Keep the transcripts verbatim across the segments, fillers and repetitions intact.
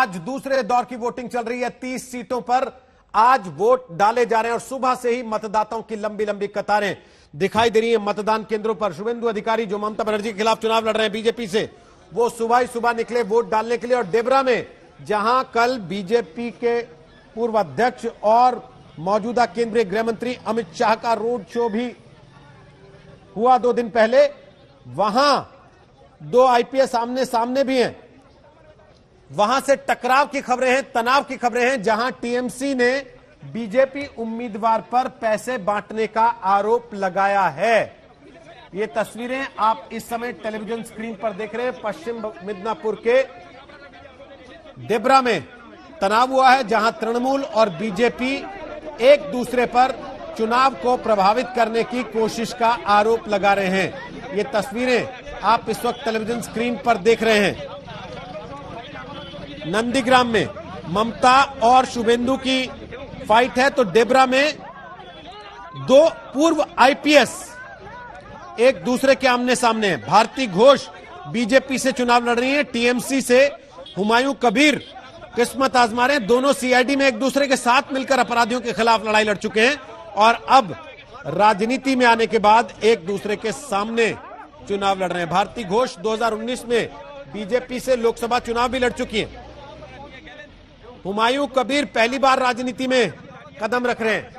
आज दूसरे दौर की वोटिंग चल रही है। तीस सीटों पर आज वोट डाले जा रहे हैं और सुबह से ही मतदाताओं की लंबी लंबी कतारें दिखाई दे रही है मतदान केंद्रों पर। शुभेंदु अधिकारी जो ममता बनर्जी के खिलाफ चुनाव लड़ रहे हैं बीजेपी से, वो सुबह ही सुबह निकले वोट डालने के लिए। और देवरा में, जहां कल बीजेपी के पूर्व अध्यक्ष और मौजूदा केंद्रीय गृह मंत्री अमित शाह का रोड शो भी हुआ दो दिन पहले, वहां दो आई पी एस आमने सामने भी हैं। वहां से टकराव की खबरें हैं, तनाव की खबरें हैं, जहां टी एम सी ने बीजेपी उम्मीदवार पर पैसे बांटने का आरोप लगाया है। ये तस्वीरें आप इस समय टेलीविजन स्क्रीन पर देख रहे हैं। पश्चिम मिदनापुर के देवरा में तनाव हुआ है, जहां तृणमूल और बीजेपी एक दूसरे पर चुनाव को प्रभावित करने की कोशिश का आरोप लगा रहे हैं। ये तस्वीरें आप इस वक्त टेलीविजन स्क्रीन पर देख रहे हैं। नंदीग्राम में ममता और शुभेंदु की फाइट है, तो देवरा में दो पूर्व आई पी एस एक दूसरे के आमने सामने हैं। भारती घोष बीजेपी से चुनाव लड़ रही हैं, टी एम सी से हुमायूं कबीर किस्मत आजमा रहे हैं। दोनों सी आई डी में एक दूसरे के साथ मिलकर अपराधियों के खिलाफ लड़ाई लड़ चुके हैं और अब राजनीति में आने के बाद एक दूसरे के सामने चुनाव लड़ रहे हैं। भारती घोष दो हज़ार उन्नीस में बीजेपी से लोकसभा चुनाव भी लड़ चुकी हैं। हुमायूं कबीर पहली बार राजनीति में कदम रख रहे हैं।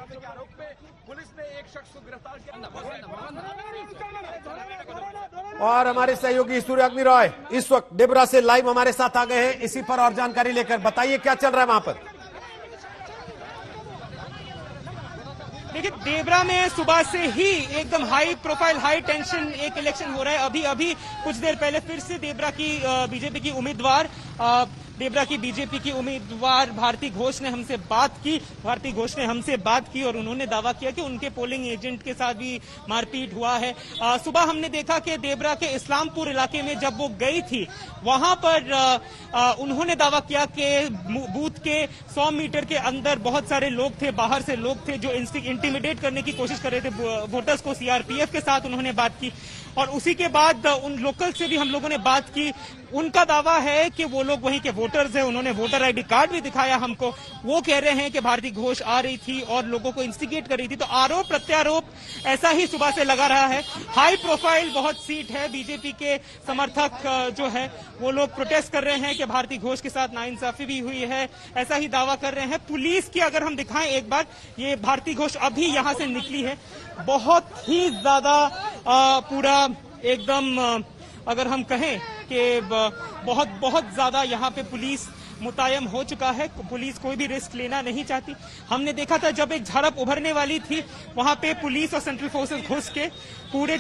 और हमारे सहयोगी सूर्याग्नि रॉय इस वक्त डिबरा से लाइव हमारे साथ आ गए हैं, इसी पर और जानकारी लेकर। बताइए क्या चल रहा है वहां पर? देखिए, देवरा में सुबह से ही एकदम हाई प्रोफाइल, हाई टेंशन एक इलेक्शन हो रहा है। अभी अभी कुछ देर पहले फिर से देवरा की बीजेपी की उम्मीदवार देवरा की बीजेपी की उम्मीदवार भारती घोष ने हमसे बात की भारती घोष ने हमसे बात की और उन्होंने दावा किया कि उनके पोलिंग एजेंट के साथ भी मारपीट हुआ है। आ, सुबह हमने देखा कि देवरा के इस्लामपुर इलाके में जब वो गई थी, वहां पर आ, आ, उन्होंने दावा किया कि बूथ के सौ मीटर के अंदर बहुत सारे लोग थे, बाहर से लोग थे जो इंटिमिडेट करने की कोशिश कर रहे थे वोटर्स को। सी आर पी एफ के साथ उन्होंने बात की और उसी के बाद उन लोकल से भी हम लोगों ने बात की। उनका दावा है कि वो लोग वहीं के वोटर्स हैं। उन्होंने वोटर आईडी कार्ड भी दिखाया हमको। वो कह रहे हैं कि भारती घोष आ रही थी और लोगों को इंस्टिगेट कर रही थी। तो आरोप प्रत्यारोप ऐसा ही सुबह से लगा रहा है। हाई प्रोफाइल बहुत सीट है। बीजेपी के समर्थक जो है वो लोग प्रोटेस्ट कर रहे हैं कि भारती घोष के साथ नाइंसाफी भी हुई है, ऐसा ही दावा कर रहे हैं। पुलिस की अगर हम दिखाएं एक बार, ये भारती घोष अभी यहाँ से निकली है। बहुत ही ज्यादा पूरा एकदम, अगर हम कहें कि बहुत बहुत ज्यादा यहाँ पे पुलिस मुतायम हो चुका है। पुलिस कोई भी रिस्क लेना नहीं चाहती। हमने देखा था जब एक झड़प उभरने वाली थी, वहां पे पुलिस और सेंट्रल फोर्सेस घुस के पूरे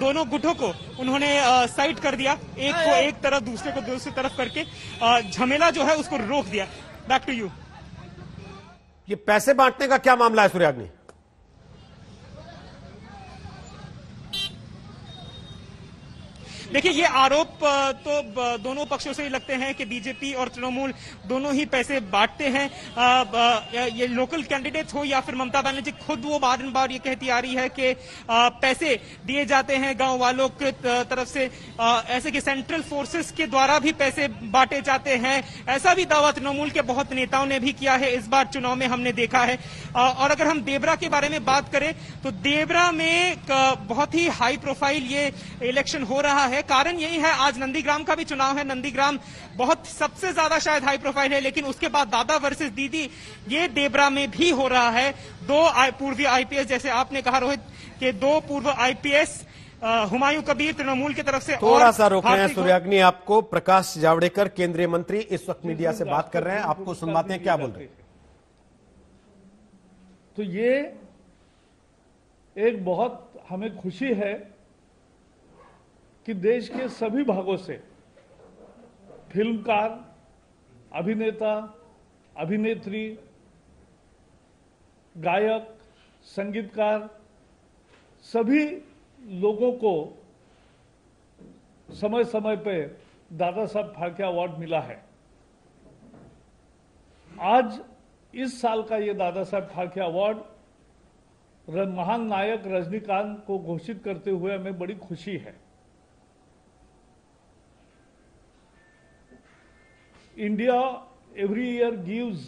दोनों गुटों को उन्होंने साइड कर दिया, एक को एक तरफ दूसरे को दूसरी तरफ करके झमेला जो है उसको रोक दिया। Back to you. ये पैसे बांटने का क्या मामला है सूर्याग्नि? देखिए, ये आरोप तो दोनों पक्षों से ही लगते हैं कि बीजेपी और तृणमूल दोनों ही पैसे बांटते हैं। ये लोकल कैंडिडेट्स हो या फिर ममता बनर्जी खुद, वो बार-बार ये कहती आ रही है कि पैसे दिए जाते हैं गांव वालों की तरफ से, ऐसे कि सेंट्रल फोर्सेस के द्वारा भी पैसे बांटे जाते हैं। ऐसा भी दावा तृणमूल के बहुत नेताओं ने भी किया है, इस बार चुनाव में हमने देखा है। और अगर हम देवरा के बारे में बात करें तो देवरा में बहुत ही हाई प्रोफाइल ये इलेक्शन हो रहा है। कारण यही है, आज नंदीग्राम का भी चुनाव है। नंदीग्राम बहुत सबसे ज्यादा शायद हाई प्रोफाइल है, लेकिन उसके बाद दादा वर्सेस दीदी ये देवरा में भी हो रहा है। दो पूर्वी आई पी एस, जैसे आपने कहा रोहित, के दो पूर्व I P S Humayun Kabir Trinamool की तरफ से। थोड़ा सा रोक रहे हैं सूर्याग्नि आपको। प्रकाश जावड़ेकर केंद्रीय मंत्री इस वक्त मीडिया से बात कर रहे हैं, आपको सुनवाते हैं क्या बोल रहे हैं। तो ये एक बहुत हमें खुशी है कि देश के सभी भागों से फिल्मकार, अभिनेता, अभिनेत्री, गायक, संगीतकार, सभी लोगों को समय समय पे दादा साहब फाल्के अवार्ड मिला है। आज इस साल का ये दादा साहब फाल्के अवार्ड महान नायक रजनीकांत को घोषित करते हुए हमें बड़ी खुशी है। India every year gives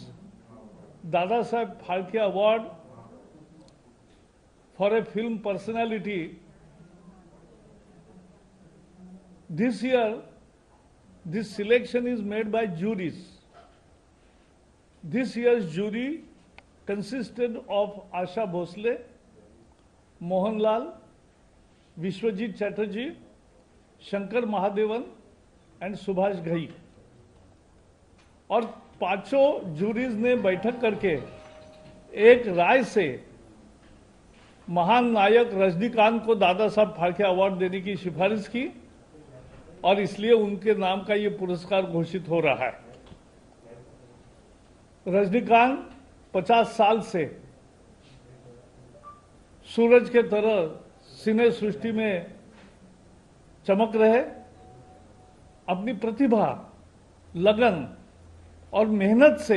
Dada Saheb Phalke Award for a film personality. This year, this selection is made by juries. This year's jury consisted of Asha Bhosle, Mohanlal, Vishwajit Chatterjee, Shankar Mahadevan and Subhash Ghai. और पांचों juries ने बैठक करके एक राय से महान नायक रजनीकांत को दादा साहब फाल्के अवार्ड देने की सिफारिश की और इसलिए उनके नाम का ये पुरस्कार घोषित हो रहा है। रजनीकांत पचास साल से सूरज के तरह सिने सृष्टि में चमक रहे, अपनी प्रतिभा, लगन और मेहनत से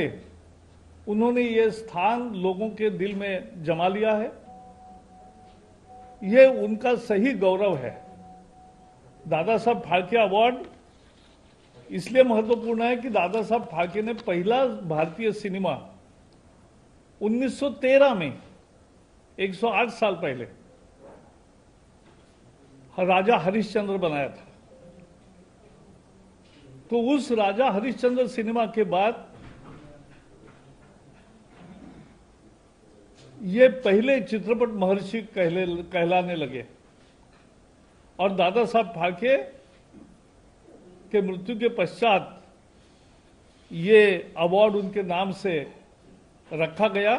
उन्होंने ये स्थान लोगों के दिल में जमा लिया है। ये उनका सही गौरव है। दादा साहब फाल्के अवार्ड इसलिए महत्वपूर्ण है कि दादा साहब फाल्के ने पहला भारतीय सिनेमा उन्नीस सौ तेरह में एक सौ आठ साल पहले राजा हरिश्चंद्र बनाया था। तो उस राजा हरिश्चंद्र सिनेमा के बाद ये पहले चित्रपट महर्षि कहले कहलाने लगे और दादा साहब फाल्के के मृत्यु के पश्चात ये अवार्ड उनके नाम से रखा गया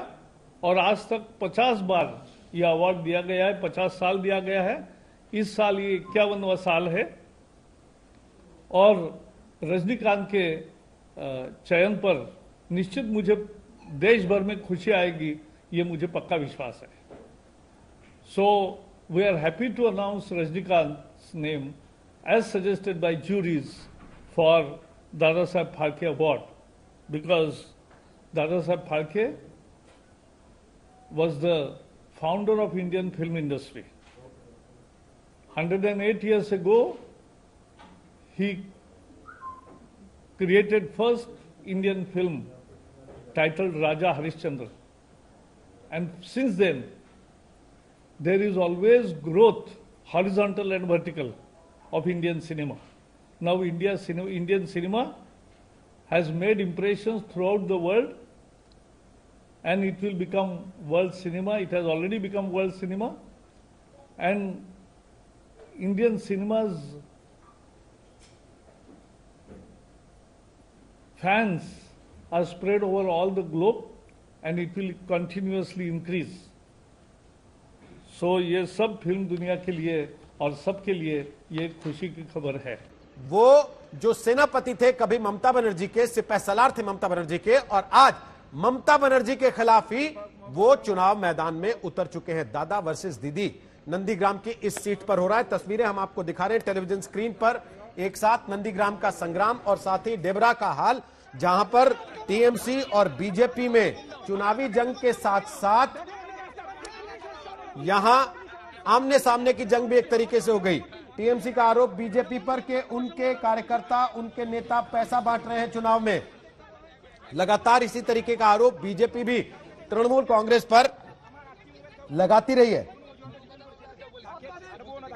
और आज तक पचास बार ये अवार्ड दिया गया है, पचास साल दिया गया है। इस साल ये इक्यावनवां साल है और रजनीकांत के चयन पर निश्चित मुझे देश भर में खुशी आएगी, ये मुझे पक्का विश्वास है। So we are happy to announce Rajinikanth name as suggested by juries for Dada Saheb Phalke award because Dada Saheb Phalke was the founder of Indian film industry. one hundred eight years ago, he created first Indian film titled Raja Harishchandra. And since then, there is always growth, horizontal and vertical, of Indian cinema. Now India, Indian cinema has made impressions throughout the world and it will become world cinema. It has already become world cinema. And Indian cinema's fans are spread over all the globe and it will continuously increase. So ये सब film दुनिया के लिए और सबके लिए ये खुशी की खबर है। वो जो सेनापति थे कभी ममता बनर्जी के, सिपह सलार थे ममता बनर्जी के और आज ममता बनर्जी के खिलाफ ही वो चुनाव मैदान में उतर चुके हैं। दादा वर्सेस दीदी नंदीग्राम की इस सीट पर हो रहा है। तस्वीरें हम आपको दिखा रहे हैं टेलीविजन स्क्रीन पर, एक साथ नंदीग्राम का संग्राम और साथ ही डेबरा का हाल, जहां पर टीएमसी और बीजेपी में चुनावी जंग के साथ साथ यहां आमने सामने की जंग भी एक तरीके से हो गई। टीएमसी का आरोप बीजेपी पर कि उनके कार्यकर्ता, उनके नेता पैसा बांट रहे हैं चुनाव में। लगातार इसी तरीके का आरोप बीजेपी भी तृणमूल कांग्रेस पर लगाती रही है।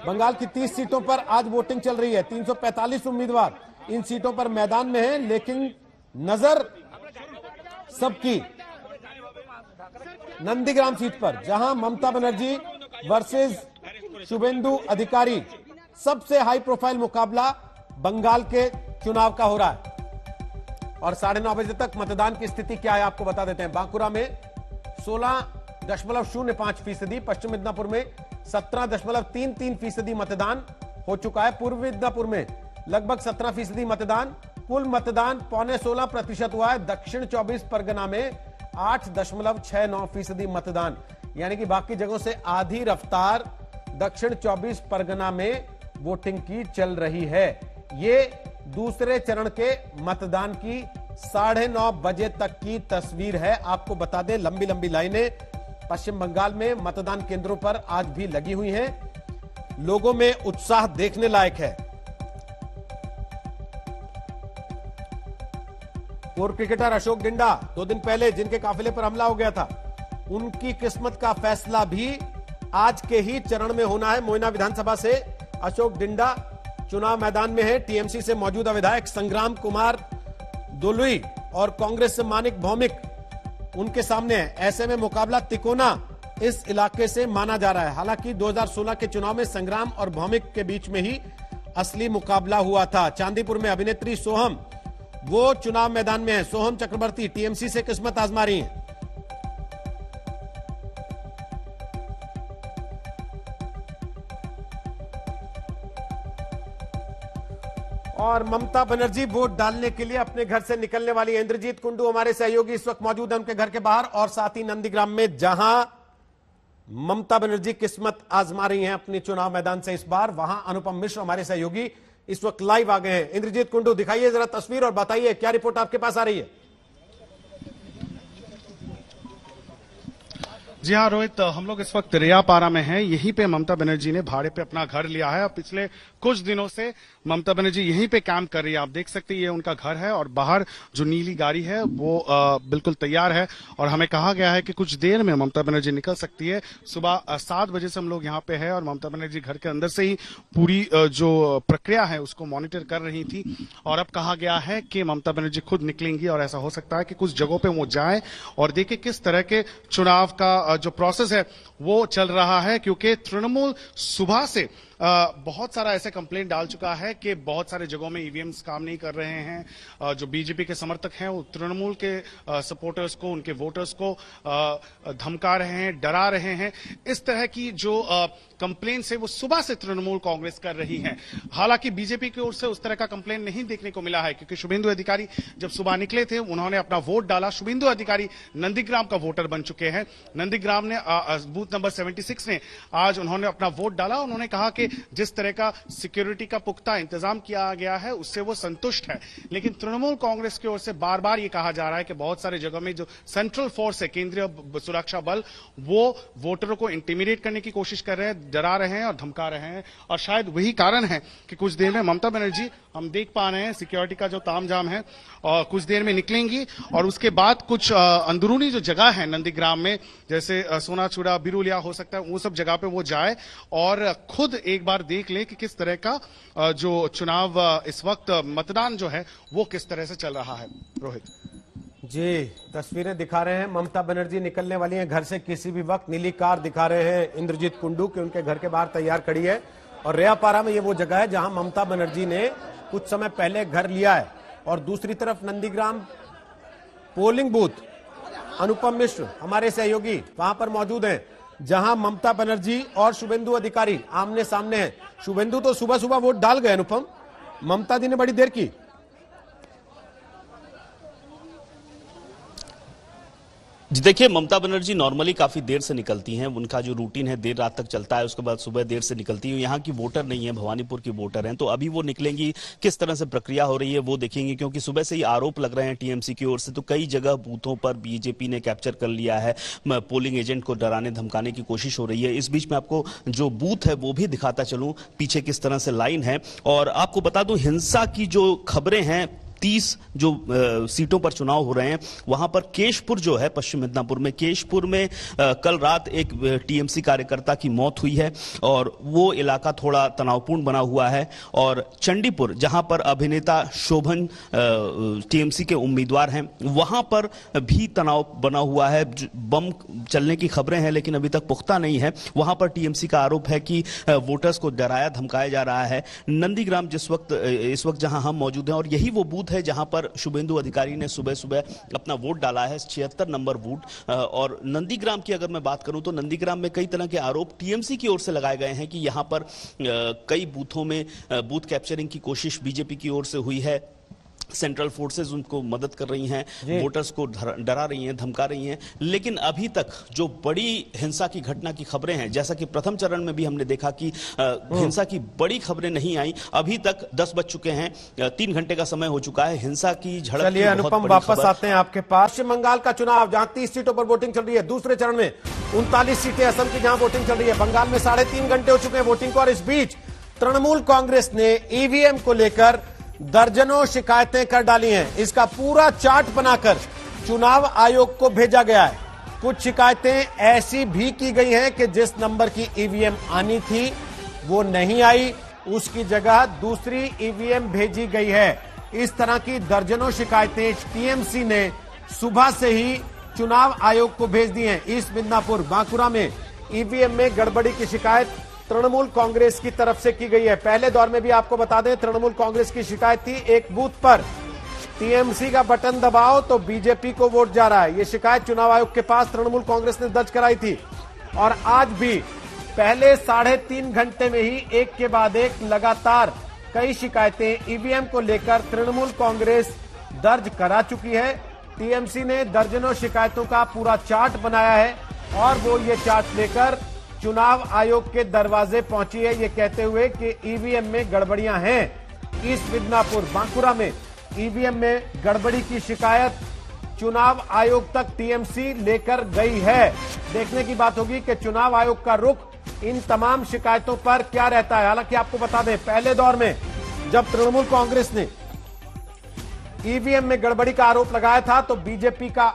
बंगाल की तीस सीटों पर आज वोटिंग चल रही है। तीन सौ पैंतालीस उम्मीदवार इन सीटों पर मैदान में हैं, लेकिन नजर सबकी नंदीग्राम सीट पर, जहां ममता बनर्जी वर्सेस शुभेंदु अधिकारी, सबसे हाई प्रोफाइल मुकाबला बंगाल के चुनाव का हो रहा है। और साढ़े नौ बजे तक मतदान की स्थिति क्या है आपको बता देते हैं। बांकुरा में सोलह दशमलव शून्य पांच फीसदी, पश्चिम मिदनापुर में सत्रह दशमलव तीन तीन फीसदी मतदान हो चुका है। पूर्व मिदनापुर में लगभग सत्रह फीसदी मतदान, कुल मतदान पौने सोलह प्रतिशत हुआ है। दक्षिण चौबीस परगना में आठ दशमलव छह नौ फीसदी मतदान, यानी कि बाकी जगहों से आधी रफ्तार दक्षिण चौबीस परगना में वोटिंग की चल रही है। ये दूसरे चरण के मतदान की साढ़े नौ बजे तक की तस्वीर है। आपको बता दें लंबी लंबी लाइनें पश्चिम बंगाल में मतदान केंद्रों पर आज भी लगी हुई हैं। लोगों में उत्साह देखने लायक है। पूर्व क्रिकेटर अशोक डिंडा दो दिन पहले जिनके काफिले पर हमला हो गया था, उनकी किस्मत का फैसला भी आज के ही चरण में होना है। मोयना विधानसभा से अशोक डिंडा चुनाव मैदान में है। टीएमसी से मौजूदा विधायक संग्राम कुमार दुलुई और कांग्रेस से मानिक भौमिक उनके सामने है। ऐसे में मुकाबला तिकोना इस इलाके से माना जा रहा है। हालांकि दो हज़ार सोलह के चुनाव में संग्राम और भौमिक के बीच में ही असली मुकाबला हुआ था। चांदीपुर में अभिनेत्री सोहम, वो चुनाव मैदान में है। सोहम चक्रवर्ती टीएमसी से किस्मत आजमा रही है। और ममता बनर्जी वोट डालने के लिए अपने घर से निकलने वाली। इंद्रजीत कुंडू हमारे सहयोगी इस वक्त मौजूद है उनके घर के बाहर और साथ ही नंदीग्राम में, जहां ममता बनर्जी किस्मत आजमा रही हैं अपने चुनाव मैदान से इस बार। वहां अनुपम मिश्र हमारे सहयोगी इस वक्त लाइव आ गए हैं। इंद्रजीत कुंडू, दिखाइए जरा तस्वीर और बताइए क्या रिपोर्ट आपके पास आ रही है। जी हाँ रोहित, हम लोग इस वक्त रियापारा में हैं। यहीं पे ममता बनर्जी ने भाड़े पे अपना घर लिया है और पिछले कुछ दिनों से ममता बनर्जी यहीं पे कैंप कर रही है। आप देख सकते हैं ये उनका घर है और बाहर जो नीली गाड़ी है वो आ, बिल्कुल तैयार है और हमें कहा गया है कि कुछ देर में ममता बनर्जी निकल सकती है। सुबह सात बजे से हम लोग यहाँ पे है और ममता बनर्जी घर के अंदर से ही पूरी आ, जो प्रक्रिया है उसको मॉनिटर कर रही थी और अब कहा गया है कि ममता बनर्जी खुद निकलेंगी और ऐसा हो सकता है कि कुछ जगहों पर वो जाए और देखे किस तरह के चुनाव का जो प्रोसेस है वो चल रहा है। क्योंकि तृणमूल सुबह से बहुत सारा ऐसे कंप्लेंट डाल चुका है कि बहुत सारे जगहों में ईवीएम्स काम नहीं कर रहे हैं। जो बीजेपी के समर्थक हैं वो तृणमूल के सपोर्टर्स को, उनके वोटर्स को धमका रहे हैं, डरा रहे हैं। इस तरह की जो कंप्लेंट्स है वो सुबह से तृणमूल कांग्रेस कर रही है। हालांकि बीजेपी की ओर से उस तरह का कंप्लेंट नहीं देखने को मिला है क्योंकि शुभेंदु अधिकारी जब सुबह निकले थे उन्होंने अपना वोट डाला। शुभेंदु अधिकारी नंदीग्राम का वोटर बन चुके हैं। नंदीग्राम ने बूथ नंबर सेवेंटी सिक्स में आज उन्होंने अपना वोट डाला। उन्होंने कहा कि जिस तरह का सिक्योरिटी का पुख्ता इंतजाम किया गया है उससे वो संतुष्ट है, लेकिन तृणमूल कांग्रेस की ओर से बार बार ये कहा जा रहा है कि बहुत सारे जगह में जो सेंट्रल फोर्स है, केंद्रीय सुरक्षा बल, वो वोटरों को इंटिमिडेट करने की कोशिश कर रहे हैं, डरा रहे हैं और धमका रहे हैं। और शायद वही कारण है कि कुछ देर में ममता बनर्जी, हम देख पा रहे हैं सिक्योरिटी का जो तामझाम है, और कुछ देर में निकलेंगी और उसके बाद कुछ अंदरूनी जो जगह है नंदीग्राम में, जैसे सोनाचूड़ा, बिरुलिया, हो सकता है वो सब जगह पे वो जाए और खुद एक बार देख ले कि किस तरह का जो चुनाव इस वक्त मतदान जो है वो किस तरह से चल रहा है। रोहित जी, तस्वीरें दिखा रहे हैं, ममता बनर्जी निकलने वाली हैं घर से किसी भी वक्त। नीली कार दिखा रहे हैं इंद्रजीत कुंडू कि उनके घर के बाहर तैयार खड़ी है और रेयापारा में ये वो जगह है जहां ममता बनर्जी ने कुछ समय पहले घर लिया है। और दूसरी तरफ नंदीग्राम पोलिंग बूथ अनुपम मिश्र हमारे सहयोगी वहां पर मौजूद हैं, जहां ममता बनर्जी और शुभेंदु अधिकारी आमने सामने हैं। शुभेंदु तो सुबह सुबह वोट डाल गए अनुपम, ममता जी ने बड़ी देर की। जी देखिए, ममता बनर्जी नॉर्मली काफी देर से निकलती हैं, उनका जो रूटीन है देर रात तक चलता है, उसके बाद सुबह देर से निकलती है। यहाँ की वोटर नहीं है, भवानीपुर की वोटर हैं, तो अभी वो निकलेंगी, किस तरह से प्रक्रिया हो रही है वो देखेंगे। क्योंकि सुबह से ही आरोप लग रहे हैं टीएमसी की ओर से, तो कई जगह बूथों पर बीजेपी ने कैप्चर कर लिया है, पोलिंग एजेंट को डराने धमकाने की कोशिश हो रही है। इस बीच में आपको जो बूथ है वो भी दिखाता चलूँ, पीछे किस तरह से लाइन है। और आपको बता दूँ, हिंसा की जो खबरें हैं, तीस जो आ, सीटों पर चुनाव हो रहे हैं, वहां पर केशपुर जो है, पश्चिम मिदनापुर में केशपुर में आ, कल रात एक टीएमसी कार्यकर्ता की मौत हुई है और वो इलाका थोड़ा तनावपूर्ण बना हुआ है। और चंडीपुर, जहां पर अभिनेता शोभन टीएमसी के उम्मीदवार हैं, वहां पर भी तनाव बना हुआ है। बम चलने की खबरें हैं लेकिन अभी तक पुख्ता नहीं है। वहां पर टीएमसी का आरोप है कि वोटर्स को डराया धमकाया जा रहा है। नंदीग्राम जिस वक्त इस वक्त जहां हम मौजूद हैं, और यही वो बूथ है जहां पर शुभेंदु अधिकारी ने सुबह सुबह अपना वोट डाला है, छिहत्तर नंबर वोट। और नंदीग्राम की अगर मैं बात करूं तो नंदीग्राम में कई तरह के आरोप टीएमसी की ओर से लगाए गए हैं कि यहां पर कई बूथों में बूथ कैप्चरिंग की कोशिश बीजेपी की ओर से हुई है, सेंट्रल फोर्सेज उनको मदद कर रही हैं, वोटर्स को डरा रही हैं, धमका रही हैं। लेकिन अभी तक जो बड़ी हिंसा की घटना की खबरें हैं, जैसा कि प्रथम चरण में भी हमने देखा कि हिंसा की बड़ी खबरें नहीं आई। अभी तक दस बज चुके हैं, तीन घंटे का समय हो चुका है, हिंसा की झड़प। चलिए अनुपम वापस आते हैं आपके पास। पश्चिम बंगाल का चुनाव, जहां तीस सीटों पर वोटिंग चल रही है, दूसरे चरण में उनतालीस सीटें असम की जहां वोटिंग चल रही है। बंगाल में साढ़े तीन घंटे हो चुके हैं वोटिंग को और इस बीच तृणमूल कांग्रेस ने ईवीएम को लेकर दर्जनों शिकायतें कर डाली हैं। इसका पूरा चार्ट बनाकर चुनाव आयोग को भेजा गया है। कुछ शिकायतें ऐसी भी की गई हैं कि जिस नंबर की ईवीएम आनी थी वो नहीं आई, उसकी जगह दूसरी ईवीएम भेजी गई है। इस तरह की दर्जनों शिकायतें टीएमसी ने सुबह से ही चुनाव आयोग को भेज दी हैं। ईस्ट मिदनापुर बांकुरा में ईवीएम में गड़बड़ी की शिकायत तृणमूल कांग्रेस की तरफ से की गई है। पहले दौर में भी आपको बता दें, तृणमूल कांग्रेस की शिकायत थी एक बूथ पर टीएमसी का बटन दबाओ तो बीजेपी को वोट जा रहा है। ये शिकायत चुनाव आयोग के पास तृणमूल कांग्रेस ने दर्ज कराई थी और आज भी पहले साढ़े तीन घंटे में ही एक के बाद एक लगातार कई शिकायतें ईवीएम को लेकर तृणमूल कांग्रेस दर्ज करा चुकी है। टीएमसी ने दर्जनों शिकायतों का पूरा चार्ट बनाया है और वो ये चार्ट लेकर चुनाव आयोग के दरवाजे पहुंची है, ये कहते हुए कि ईवीएम में गड़बड़ियां हैं। ईस्ट मिदनापुर बांकुरा में ईवीएम में गड़बड़ी की शिकायत चुनाव आयोग तक टीएमसी लेकर गई है। देखने की बात होगी कि चुनाव आयोग का रुख इन तमाम शिकायतों पर क्या रहता है। हालांकि आपको बता दें, पहले दौर में जब तृणमूल कांग्रेस ने ईवीएम में गड़बड़ी का आरोप लगाया था तो बीजेपी का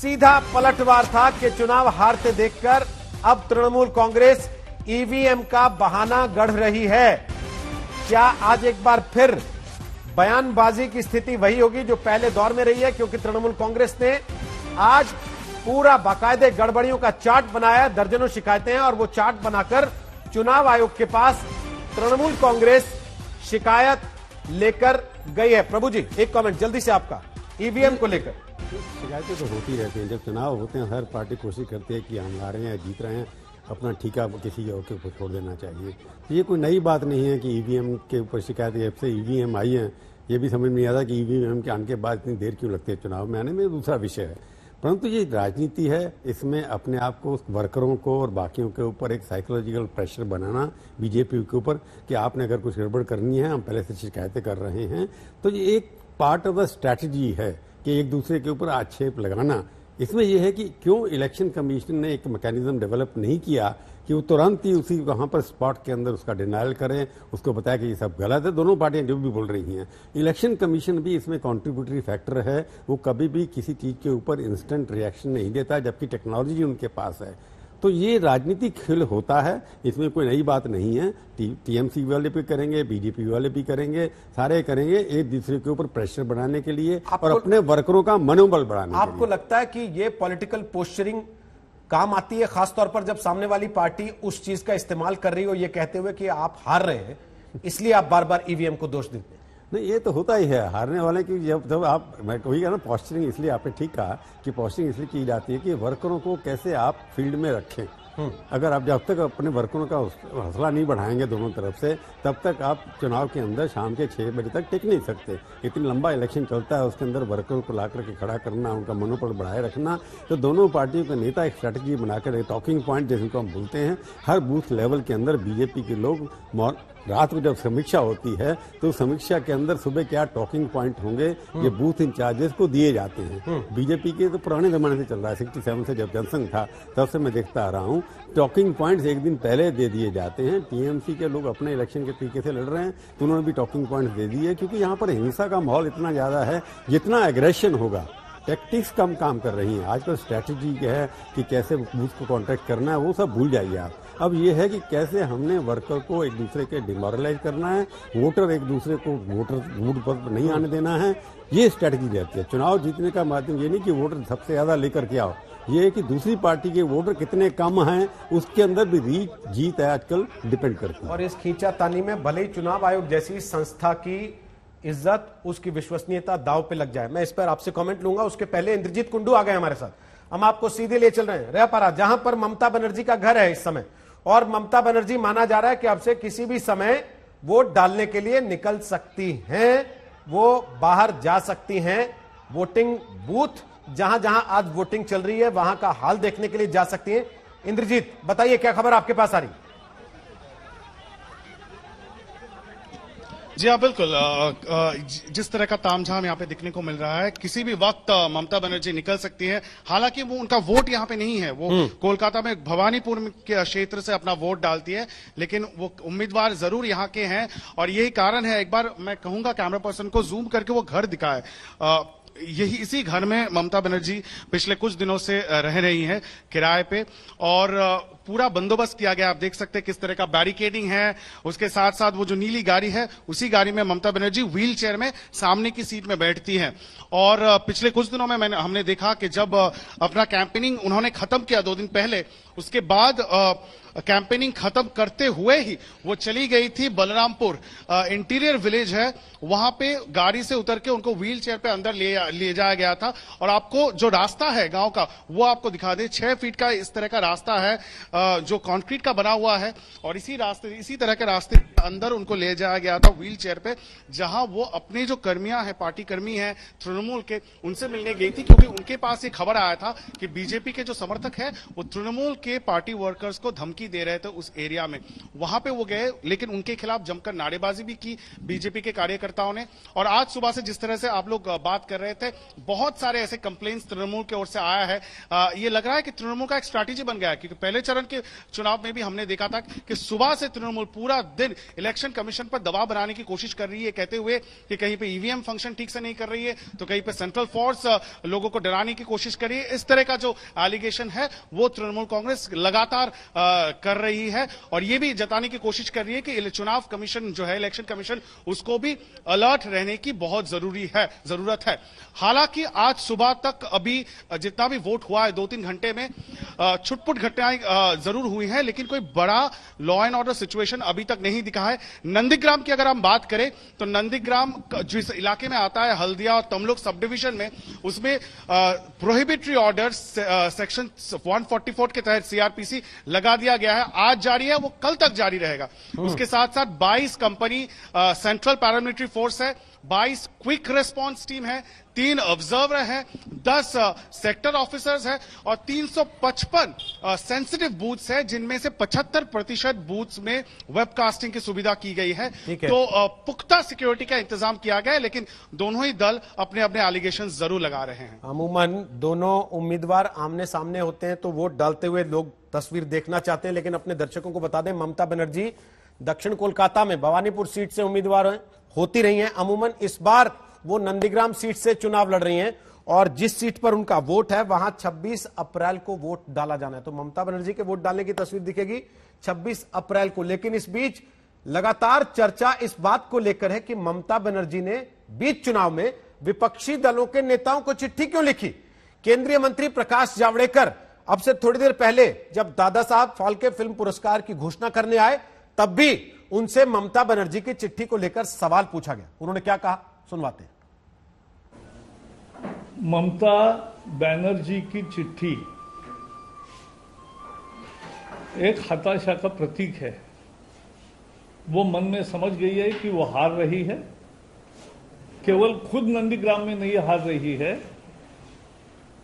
सीधा पलटवार था कि चुनाव हारते देखकर अब तृणमूल कांग्रेस ईवीएम का बहाना गढ़ रही है। क्या आज एक बार फिर बयानबाजी की स्थिति वही होगी जो पहले दौर में रही है? क्योंकि तृणमूल कांग्रेस ने आज पूरा बाकायदे गड़बड़ियों का चार्ट बनाया, दर्जनों शिकायतें हैं और वो चार्ट बनाकर चुनाव आयोग के पास तृणमूल कांग्रेस शिकायत लेकर गई है। प्रभु जी, एक कमेंट जल्दी से आपका ईवीएम को लेकर। शिकायतें तो होती रहती हैं, जब चुनाव होते हैं हर पार्टी कोशिश करती है कि हम हारे हैं, जीत रहे हैं, अपना ठीका किसी के ऊपर छोड़ देना चाहिए। तो ये कोई नई बात नहीं है कि ईवीएम के ऊपर शिकायतें जब से ईवीएम आई हैं। ये भी समझ नहीं आता कि ईवीएम के आने के बाद इतनी देर क्यों लगती है, चुनाव में आने में दूसरा विषय है। परंतु ये राजनीति है, इसमें अपने आप को वर्करों को और बाकियों के ऊपर एक साइकोलॉजिकल प्रेशर बनाना बीजेपी के ऊपर कि आपने अगर कुछ गड़बड़ करनी है, हम पहले से शिकायतें कर रहे हैं, तो ये एक पार्ट ऑफ द स्ट्रैटेजी है कि एक दूसरे के ऊपर आक्षेप लगाना। इसमें यह है कि क्यों इलेक्शन कमीशन ने एक मैकेनिज्म डेवलप नहीं किया कि वो तुरंत ही उसी वहाँ पर स्पॉट के अंदर उसका डिनायल करें, उसको बताया कि ये सब गलत है, दोनों पार्टियां जो भी बोल रही हैं। इलेक्शन कमीशन भी इसमें कंट्रीब्यूटरी फैक्टर है, वो कभी भी किसी चीज़ के ऊपर इंस्टेंट रिएक्शन नहीं देता जबकि टेक्नोलॉजी उनके पास है। तो ये राजनीतिक खेल होता है, इसमें कोई नई बात नहीं है। टीएमसी वाले भी करेंगे, बीजेपी वाले भी करेंगे, सारे करेंगे एक दूसरे के ऊपर प्रेशर बनाने के लिए और अपने वर्करों का मनोबल बढ़ाने के लिए। आपको लगता है कि ये पॉलिटिकल पोस्चरिंग काम आती है, खासतौर पर जब सामने वाली पार्टी उस चीज का इस्तेमाल कर रही हो ये कहते हुए कि आप हार रहे हैं, इसलिए आप बार बार ईवीएम को दोष देते हैं? नहीं, ये तो होता ही है हारने वाले की। जब जब आप, मैं वही कह रहा हूँ, पॉस्चरिंग इसलिए, आपने ठीक कहा कि पॉस्चरिंग इसलिए की जाती है कि वर्करों को कैसे आप फील्ड में रखें। अगर आप जब तक अपने वर्करों का हौसला नहीं बढ़ाएंगे दोनों तरफ से, तब तक आप चुनाव के अंदर शाम के छः बजे तक टिक नहीं सकते। इतनी लंबा इलेक्शन चलता है, उसके अंदर वर्करों को ला करके खड़ा करना, उनका मनोबल बढ़ाए रखना, तो दोनों पार्टियों के नेता एक स्ट्रैटेजी बनाकर, टॉकिंग पॉइंट जिसको हम बोलते हैं, हर बूथ लेवल के अंदर बीजेपी के लोग रात को जब समीक्षा होती है तो समीक्षा के अंदर सुबह क्या टॉकिंग पॉइंट होंगे ये बूथ इंचार्जेस को दिए जाते हैं। बीजेपी के तो पुराने जमाने से चल रहा है, सिक्सटी सेवन से जब जनसंघ था तब से मैं देखता आ रहा हूँ, टॉकिंग पॉइंट्स एक दिन पहले दे दिए जाते हैं। टीएमसी के लोग अपने इलेक्शन के तरीके से लड़ रहे हैं तो उन्होंने भी टॉकिंग पॉइंट्स दे दिए, क्योंकि यहाँ पर हिंसा का माहौल इतना ज़्यादा है, जितना एग्रेशन होगा। टैक्टिक्स कम काम कर रही है आजकल, स्ट्रैटेजी है कि कैसे बूथ को कॉन्टैक्ट करना है, वो सब भूल जाइए आप। अब ये है कि कैसे हमने वर्कर को एक दूसरे के डिमोरलाइज करना है, वोटर एक दूसरे को वोटर वोट पर नहीं आने देना है, ये स्ट्रैटेजी रहती है। चुनाव जीतने का माध्यम ये नहीं कि वोटर सबसे ज़्यादा लेकर के आओ, ये है कि दूसरी पार्टी के वोटर कितने कम हैं उसके अंदर भी रीच जीत है आजकल डिपेंड करती है। और इस खींचातानी में भले ही चुनाव आयोग जैसी संस्था की इज्जत, उसकी विश्वसनीयता दाव पे लग जाए। मैं इस पर आपसे कमेंट लूंगा, उसके पहले इंद्रजीत कुंडू आ गए हमारे साथ। हम आपको सीधे ले चल रहे हैं रेपारा, जहां पर ममता बनर्जी का घर है इस समय, और ममता बनर्जी माना जा रहा है कि अब से किसी भी समय वोट डालने के लिए निकल सकती हैं, वो बाहर जा सकती हैं, वोटिंग बूथ जहां जहां आज वोटिंग चल रही है वहां का हाल देखने के लिए जा सकती हैं। इंद्रजीत, बताइए क्या खबर आपके पास आ रही? जी हाँ बिल्कुल, जिस तरह का तामझाम यहाँ पे दिखने को मिल रहा है, किसी भी वक्त ममता बनर्जी निकल सकती है। हालांकि वो उनका वोट यहाँ पे नहीं है, वो कोलकाता में भवानीपुर के क्षेत्र से अपना वोट डालती है, लेकिन वो उम्मीदवार जरूर यहाँ के हैं। और यही कारण है, एक बार मैं कहूंगा कैमरा पर्सन को जूम करके वो घर दिखाए, यही इसी घर में ममता बनर्जी पिछले कुछ दिनों से रह रही हैं किराए पे, और पूरा बंदोबस्त किया गया। आप देख सकते हैं किस तरह का बैरिकेडिंग है, उसके साथ साथ वो जो नीली गाड़ी है उसी गाड़ी में ममता बनर्जी व्हीलचेयर में सामने की सीट में बैठती हैं। और पिछले कुछ दिनों में मैंने हमने देखा कि जब अपना कैंपेनिंग उन्होंने खत्म किया दो दिन पहले, उसके बाद कैंपेनिंग खत्म करते हुए ही वो चली गई थी बलरामपुर, इंटीरियर विलेज है, वहां पे गाड़ी से उतर के उनको व्हीलचेयर पे अंदर ले ले जाया गया था। और आपको जो रास्ता है गांव का वो आपको दिखा दे, छह फीट का इस तरह का रास्ता है जो कंक्रीट का बना हुआ है, और इसी रास्ते इसी तरह के रास्ते अंदर उनको ले जाया गया था व्हील चेयर पे, जहां वो अपने जो कर्मियां हैं, पार्टी कर्मी हैं तृणमूल के, उनसे मिलने गई थी, क्योंकि उनके पास ये खबर आया था कि बीजेपी के जो समर्थक हैं वो तृणमूल के पार्टी वर्कर्स को धमकी दे रहे थे उस एरिया में। वहां पे वो गए, लेकिन उनके खिलाफ जमकर नारेबाजी भी की बीजेपी के कार्यकर्ताओं ने। और आज सुबह से जिस तरह से आप लोग बात कर रहे थे, बहुत सारे ऐसे कंप्लेंट्स तृणमूल की ओर से आया है। ये लग रहा है कि तृणमूल का एक स्ट्रैटेजी बन गया है, क्योंकि पहले चरण के चुनाव में भी हमने देखा था कि सुबह से तृणमूल पूरा दिन इलेक्शन कमीशन पर दबाव बनाने की कोशिश कर रही है, कहते हुए कि कहीं पे ईवीएम फंक्शन ठीक से नहीं कर रही है, तो कहीं पे सेंट्रल फोर्स लोगों को डराने की कोशिश कर रही है। इस तरह का जो एलिगेशन है वो तृणमूल कांग्रेस लगातार आ, कर रही है, और ये भी जताने की कोशिश कर रही है कि चुनाव कमीशन जो है, इलेक्शन कमीशन, उसको भी अलर्ट रहने की बहुत जरूरी है जरूरत है। हालांकि आज सुबह तक अभी जितना भी वोट हुआ है दो तीन घंटे में, छुटपुट घटनाएं जरूर हुई है, लेकिन कोई बड़ा लॉ एंड ऑर्डर सिचुएशन अभी तक नहीं दिखा है। नंदीग्राम की अगर हम बात करें तो नंदीग्राम जिस इलाके में आता है, हल्दिया और तमलुक सब डिवीजन में, उसमें प्रोहिबिटरी ऑर्डर सेक्शन एक सौ चौवालीस के तहत सीआरपीसी लगा दिया गया है। आज जारी है, वो कल तक जारी रहेगा। उसके साथ साथ बाईस कंपनी सेंट्रल पैरामिलिट्री फोर्स है, बाईस क्विक रेस्पॉन्स टीम है, तीन ऑब्जर्वर हैं, दस सेक्टर ऑफिसर्स हैं, और तीन सौ पचपन सेंसिटिव बूथ्स हैं, जिनमें से पचहत्तर प्रतिशत बूथ्स में वेबकास्टिंग की सुविधा की गई है। तो पुख्ता सिक्योरिटी का इंतजाम किया गया है, लेकिन दोनों ही दल अपने अपने एलिगेशन जरूर लगा रहे हैं। अमूमन दोनों उम्मीदवार आमने सामने होते हैं तो वोट डालते हुए लोग तस्वीर देखना चाहते हैं, लेकिन अपने दर्शकों को बता दें, ममता बनर्जी दक्षिण कोलकाता में भवानीपुर सीट से उम्मीदवार होती रही हैं। अमूमन इस बार वो नंदीग्राम सीट से चुनाव लड़ रही हैं, और जिस सीट पर उनका वोट है वहां छब्बीस अप्रैल को वोट डाला जाना है। तो ममता बनर्जी के वोट डालने की तस्वीर दिखेगी छब्बीस अप्रैल को। लेकिन इस बीच लगातार चर्चा इस बात को लेकर है कि ममता बनर्जी ने बीच चुनाव में विपक्षी दलों के नेताओं को चिट्ठी क्यों लिखी। केंद्रीय मंत्री प्रकाश जावड़ेकर अब से थोड़ी देर पहले जब दादा साहब फाल्के फिल्म पुरस्कार की घोषणा करने आए, तब भी उनसे ममता बनर्जी की चिट्ठी को लेकर सवाल पूछा गया। उन्होंने क्या कहा, सुनवाते हैं। ममता बनर्जी की चिट्ठी एक हताशा का प्रतीक है। वो मन में समझ गई है कि वो हार रही है, केवल खुद नंदीग्राम में नहीं हार रही है,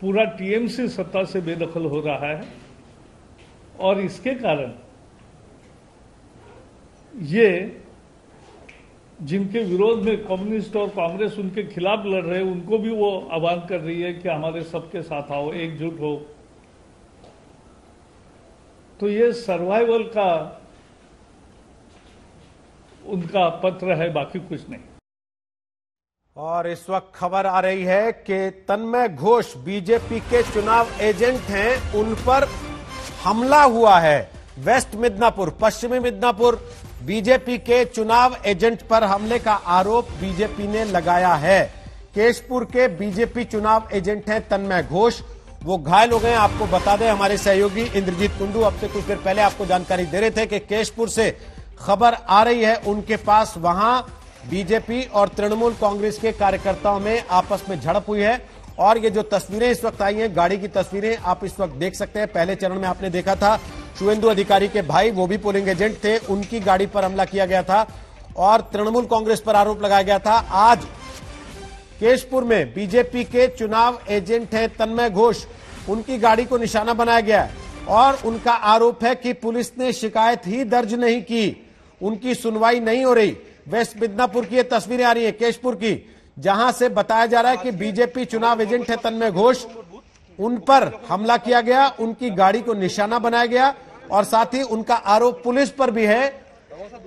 पूरा टीएमसी सत्ता से बेदखल हो रहा है, और इसके कारण ये जिनके विरोध में कम्युनिस्ट और कांग्रेस उनके खिलाफ लड़ रहे हैं, उनको भी वो आह्वान कर रही है कि हमारे सबके साथ आओ, एकजुट हो। तो ये सर्वाइवल का उनका पत्र है, बाकी कुछ नहीं। और इस वक्त खबर आ रही है कि तन्मय घोष बीजेपी के चुनाव एजेंट हैं, उन पर हमला हुआ है। वेस्ट मिदनापुर, पश्चिमी मिदनापुर बीजेपी के चुनाव एजेंट पर हमले का आरोप बीजेपी ने लगाया है। केशपुर के बीजेपी चुनाव एजेंट हैं तन्मय घोष, वो घायल हो गए। आपको बता दें, हमारे सहयोगी इंद्रजीत कुंडू अब से कुछ देर पहले आपको जानकारी दे रहे थे कि केशपुर से खबर आ रही है उनके पास वहां बीजेपी और तृणमूल कांग्रेस के कार्यकर्ताओं में आपस में झड़प हुई है। और ये जो तस्वीरें इस वक्त आई हैं, गाड़ी की तस्वीरें आप इस वक्त देख सकते हैं। पहले चरण में आपने देखा था शुभेंदु अधिकारी के भाई, वो भी पोलिंग एजेंट थे, उनकी गाड़ी पर हमला किया गया था और तृणमूल कांग्रेस पर आरोप लगाया गया था। आज केशपुर में बीजेपी के चुनाव एजेंट हैं तन्मय घोष, उनकी गाड़ी को निशाना बनाया गया और उनका आरोप है कि पुलिस ने शिकायत ही दर्ज नहीं की, उनकी सुनवाई नहीं हो रही। वेस्ट मिदनापुर की ये तस्वीरें आ रही है, केशपुर की, जहां से बताया जा रहा है कि बीजेपी चुनाव एजेंट है तन्मय घोष, उन पर हमला किया गया, उनकी गाड़ी को निशाना बनाया गया और साथ ही उनका आरोप पुलिस पर भी है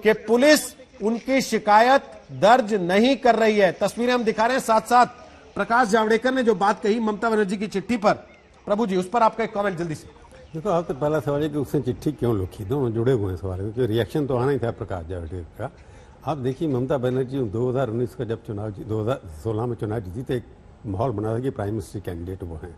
कि पुलिस उनकी शिकायत दर्ज नहीं कर रही है। तस्वीरें हम दिखा रहे हैं, साथ साथ प्रकाश जावड़ेकर ने जो बात कही ममता बनर्जी की चिट्ठी पर, प्रभु जी उस पर आपका एक कमेंट जल्दी से। देखो, आपका पहला सवाल है कि उसने चिट्ठी क्यों लिखी, दोनों जुड़े हुए हैं सवाल, क्योंकि रिएक्शन तो आना ही था प्रकाश जावड़ेकर का। आप देखिए ममता बनर्जी दो हज़ार उन्नीस का जब चुनाव, दो हज़ार सोलह में चुनाव जीती तो एक माहौल बना था कि प्राइम मिनिस्टर कैंडिडेट वो हैं।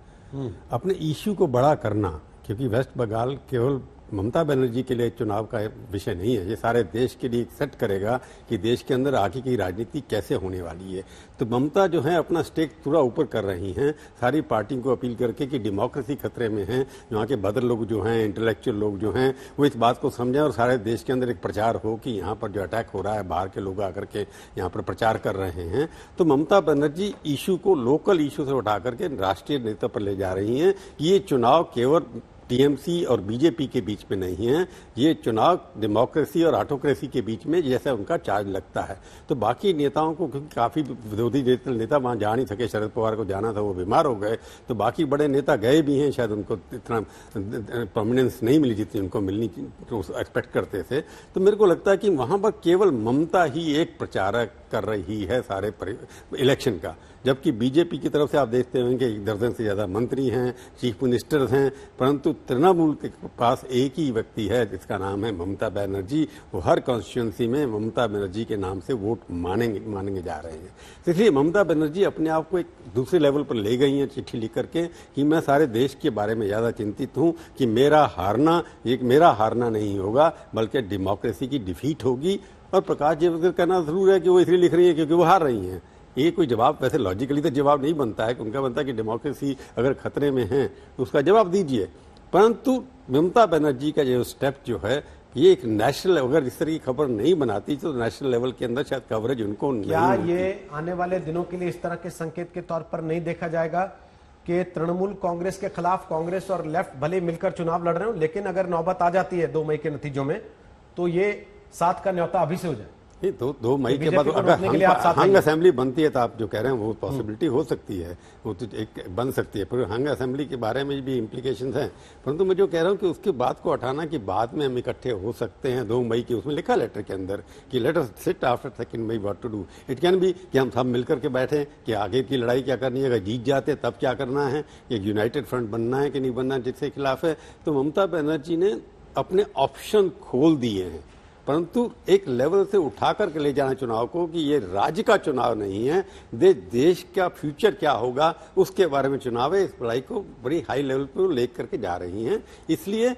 अपने इश्यू को बड़ा करना, क्योंकि वेस्ट बंगाल केवल ममता बनर्जी के लिए चुनाव का विषय नहीं है, ये सारे देश के लिए सेट करेगा कि देश के अंदर आगे की राजनीति कैसे होने वाली है। तो ममता जो है अपना स्टेक पूरा ऊपर कर रही हैं, सारी पार्टी को अपील करके कि डेमोक्रेसी खतरे में है, यहाँ के बदर लोग जो हैं, इंटेलेक्चुअल लोग जो हैं, वो इस बात को समझें और सारे देश के अंदर एक प्रचार हो कि यहाँ पर जो अटैक हो रहा है, बाहर के लोग आकर के यहाँ पर प्रचार कर रहे हैं। तो ममता बनर्जी इशू को लोकल इशू से उठा करके राष्ट्रीय नेतृत्व पर ले जा रही हैं। ये चुनाव केवल टीएमसी और बीजेपी के बीच में नहीं है, ये चुनाव डेमोक्रेसी और ऑटोक्रेसी के बीच में जैसा उनका चार्ज लगता है। तो बाकी नेताओं को, क्योंकि काफ़ी विरोधी नेता वहाँ जा नहीं सके, शरद पवार को जाना था वो बीमार हो गए, तो बाकी बड़े नेता गए भी हैं, शायद उनको इतना प्रोमिनेंस नहीं मिली जितनी उनको मिलनी तो एक्सपेक्ट करते थे। तो मेरे को लगता है कि वहाँ पर केवल ममता ही एक प्रचारक कर रही है सारे इलेक्शन का, जबकि बीजेपी की तरफ से आप देखते होंगे एक दर्जन से ज़्यादा मंत्री हैं, चीफ मिनिस्टर्स हैं, परंतु तृणमूल के पास एक ही व्यक्ति है जिसका नाम है ममता बनर्जी। वो हर कॉन्स्टिट्यूंसी में ममता बनर्जी के नाम से वोट मानेंगे मानेंगे जा रहे हैं। इसलिए ममता बनर्जी अपने आप को एक दूसरे लेवल पर ले गई हैं चिट्ठी लिख करके कि मैं सारे देश के बारे में ज़्यादा चिंतित हूँ कि मेरा हारना एक मेरा हारना नहीं होगा बल्कि डेमोक्रेसी की डिफीट होगी। और प्रकाश जावड़ेकर कहना जरूर है कि वो इसलिए लिख रही है क्योंकि वो हार रही हैं। ये कोई जवाब वैसे लॉजिकली तो जवाब नहीं बनता है, उनका बनता है कि डेमोक्रेसी अगर खतरे में है तो उसका जवाब दीजिए। परंतु ममता बनर्जी का जो स्टेप जो है ये एक नेशनल, अगर इस तरह की खबर नहीं बनाती तो नेशनल लेवल के अंदर शायद कवरेज उनको नहीं। क्या ये आने वाले दिनों के लिए इस तरह के संकेत के तौर पर नहीं देखा जाएगा कि तृणमूल कांग्रेस के खिलाफ कांग्रेस और लेफ्ट भले मिलकर चुनाव लड़ रहे हो, लेकिन अगर नौबत आ जाती है दो मई के नतीजों में तो ये साथ का न्योता अभी से हो जाए। ये दो दो मई के बाद अगर हंग असेंबली बनती है तो आप जो कह रहे हैं वो पॉसिबिलिटी हो सकती है, वो तो एक बन सकती है, पर हंग असेंबली के बारे में भी इम्प्लीकेशंस हैं। परंतु मैं जो कह रहा हूँ कि उसके बाद को हटाना कि बाद में हम इकट्ठे हो सकते हैं दो मई की, उसमें लिखा लेटर के अंदर कि letter sit after second May what to do, it can be कि हम सब मिलकर के बैठें कि आगे की लड़ाई क्या करनी है, अगर जीत जाते तब क्या करना है, एक यूनाइटेड फ्रंट बनना है कि नहीं बनना, जिसके खिलाफ है। तो ममता बनर्जी ने अपने ऑप्शन खोल दिए हैं, परंतु एक लेवल से उठा करके ले जाना चुनाव को कि ये राज्य का चुनाव नहीं है, दे, देश का फ्यूचर क्या होगा उसके बारे में चुनाव है। इस लड़ाई को बड़ी हाई लेवल पर ले करके जा रही हैं, इसलिए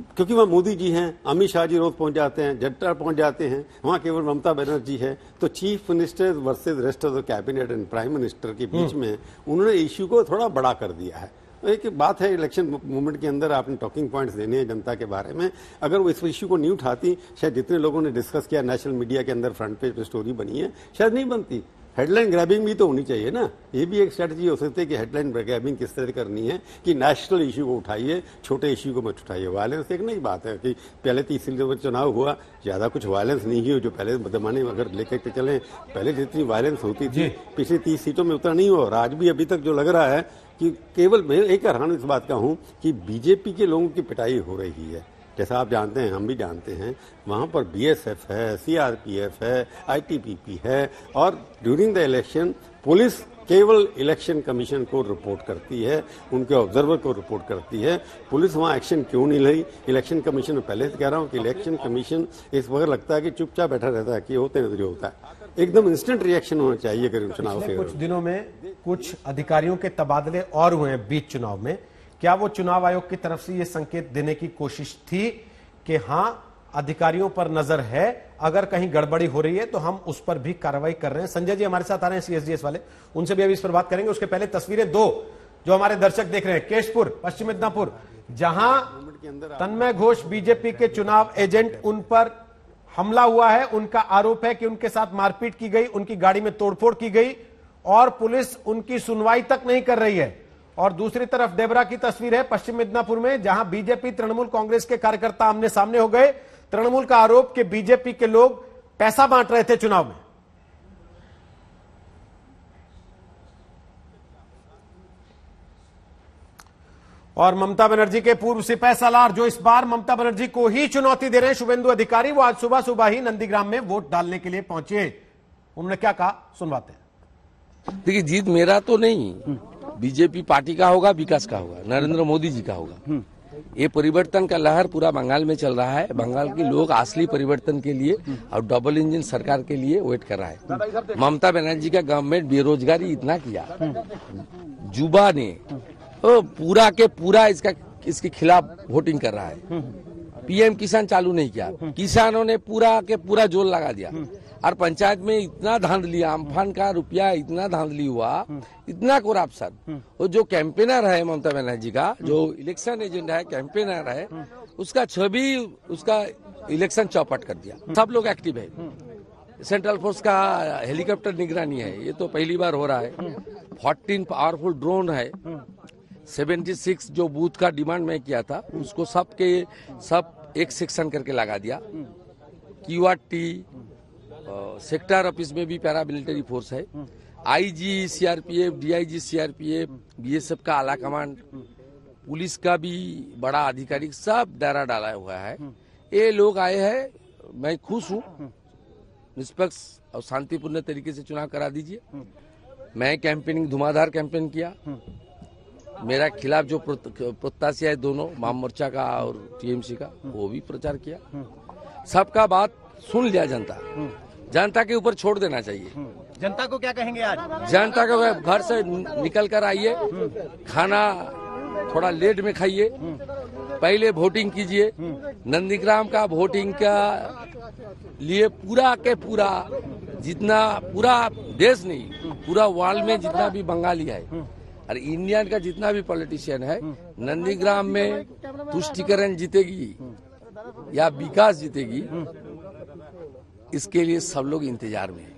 क्योंकि वहाँ मोदी जी हैं, अमित शाह जी रोज पहुँच जाते हैं, जट्टा पहुँच जाते हैं, वहाँ केवल ममता बनर्जी है। तो chief minister versus rest of the cabinet and prime minister के बीच में उन्होंने इश्यू को थोड़ा बड़ा कर दिया है। एक बात है, इलेक्शन मूवमेंट के अंदर आपने टॉकिंग पॉइंट्स देने हैं जनता के बारे में, अगर वो इस इश्यू को नहीं उठाती शायद जितने लोगों ने डिस्कस किया नेशनल मीडिया के अंदर फ्रंट पेज पे स्टोरी बनी है शायद नहीं बनती। हेडलाइन ग्रैबिंग भी तो होनी चाहिए ना, ये भी एक स्ट्रेटजी हो सकती है कि हेडलाइन ग्रैबिंग किस तरह करनी है कि नेशनल इशू को उठाइए, छोटे इशू को मत उठाइए। वायलेंस एक नई बात है कि पहले तो इसीलिए चुनाव हुआ, ज़्यादा कुछ वायलेंस नहीं हुई, जो पहले जमाने में अगर लेकर के चलें पहले जितनी वायलेंस होती थी पिछली तीस सीटों में उतना नहीं हुआ। और आज भी अभी तक जो लग रहा है कि केवल मैं एक हैरान इस बात का हूँ कि बीजेपी के लोगों की पिटाई हो रही है, जैसा आप जानते हैं हम भी जानते हैं, वहाँ पर बीएसएफ है, सीआरपीएफ है, आईटीबीपी है, और ड्यूरिंग द इलेक्शन पुलिस केवल इलेक्शन कमीशन को रिपोर्ट करती है, उनके ऑब्जर्वर को रिपोर्ट करती है। पुलिस वहाँ एक्शन क्यों नहीं ली? इलेक्शन कमीशन में पहले से कह रहा हूँ कि इलेक्शन कमीशन इस वक्त लगता है कि चुपचाप बैठा रहता है कि होते हैं जो होता है, एकदम इंस्टेंट रिएक्शन होना चाहिए करीब चुनाव से। कुछ दिनों में कुछ अधिकारियों के तबादले और हुए हैं बीच चुनाव में, क्या वो चुनाव आयोग की तरफ से ये संकेत देने की कोशिश थी कि हाँ अधिकारियों पर नजर है, अगर कहीं गड़बड़ी हो रही है तो हम उस पर भी कार्रवाई कर रहे हैं? संजय जी हमारे साथ आ रहे हैं सीएसडीएस वाले, उनसे भी अभी इस पर बात करेंगे। उसके पहले तस्वीरें दो जो हमारे दर्शक देख रहे हैं, केशपुर पश्चिम मिदनापुर, जहां तन्मय घोष बीजेपी के चुनाव एजेंट, उन पर हमला हुआ है, उनका आरोप है कि उनके साथ मारपीट की गई, उनकी गाड़ी में तोड़फोड़ की गई और पुलिस उनकी सुनवाई तक नहीं कर रही है। और दूसरी तरफ देवरा की तस्वीर है पश्चिम मिदनापुर में, जहां बीजेपी तृणमूल कांग्रेस के कार्यकर्ता आमने सामने हो गए। तृणमूल का आरोप कि बीजेपी के लोग पैसा बांट रहे थे चुनाव में। और ममता बनर्जी के पूर्व सिपह सालार जो इस बार ममता बनर्जी को ही चुनौती दे रहे हैं, शुभेंदु अधिकारी, वो आज सुबह सुबह ही नंदीग्राम में वोट डालने के लिए पहुंचे। उन्होंने क्या कहा सुनवाते हैं। देखिए, जीत मेरा तो नहीं, बीजेपी पार्टी का होगा, विकास का होगा, नरेंद्र मोदी जी का होगा। ये परिवर्तन का लहर पूरा बंगाल में चल रहा है। बंगाल के लोग असली परिवर्तन के लिए और डबल इंजन सरकार के लिए वेट कर रहा है। ममता बनर्जी का गवर्नमेंट बेरोजगारी इतना किया, युवा ने तो पूरा के पूरा इसका इसके खिलाफ वोटिंग कर रहा है। पीएम किसान चालू नहीं किया, किसानों ने पूरा के पूरा जोर लगा दिया। और पंचायत में इतना धांधली, अम्फान का रुपया इतना धांधली हुआ, इतना कोराप्शन। और जो कैंपेनर है ममता बनर्जी का, जो इलेक्शन एजेंडा है, कैंपेनर है, उसका छवि, उसका इलेक्शन चौपट कर दिया। सब लोग एक्टिव है, सेंट्रल फोर्स का हेलीकॉप्टर निगरानी है, ये तो पहली बार हो रहा है। फोर्टीन पावरफुल ड्रोन है, छिहत्तर जो बूथ का डिमांड मैं किया था उसको सब के सब एक सेक्शन करके लगा दिया। क्यूआरटी सेक्टर ऑफिस में भी पैरा मिलिट्री फोर्स है, IG CRPF, DIG CRPF, BSF का आला कमांड, पुलिस का भी बड़ा अधिकारी, सब डायरा डाला हुआ है। ये लोग आए हैं, मैं खुश हूँ। निष्पक्ष और शांतिपूर्ण तरीके से चुनाव करा दीजिए। मैं कैंपेनिंग धुआंधार कैंपेन किया। मेरा खिलाफ जो प्रत्याशी है दोनों, वाम मोर्चा का और टीएमसी का, वो भी प्रचार किया। सबका बात सुन लिया जनता। जनता के ऊपर छोड़ देना चाहिए। जनता को क्या कहेंगे आज? जनता को घर से निकल कर आइए, खाना थोड़ा लेट में खाइए, पहले वोटिंग कीजिए। नंदीग्राम का वोटिंग का लिए पूरा के पूरा, जितना पूरा देश नहीं, पूरा वर्ल्ड में जितना भी बंगाली है और इंडियन का जितना भी पॉलिटिशियन है, नंदीग्राम में तुष्टिकरण जीतेगी या विकास जीतेगी, इसके लिए सब लोग इंतजार में हैं।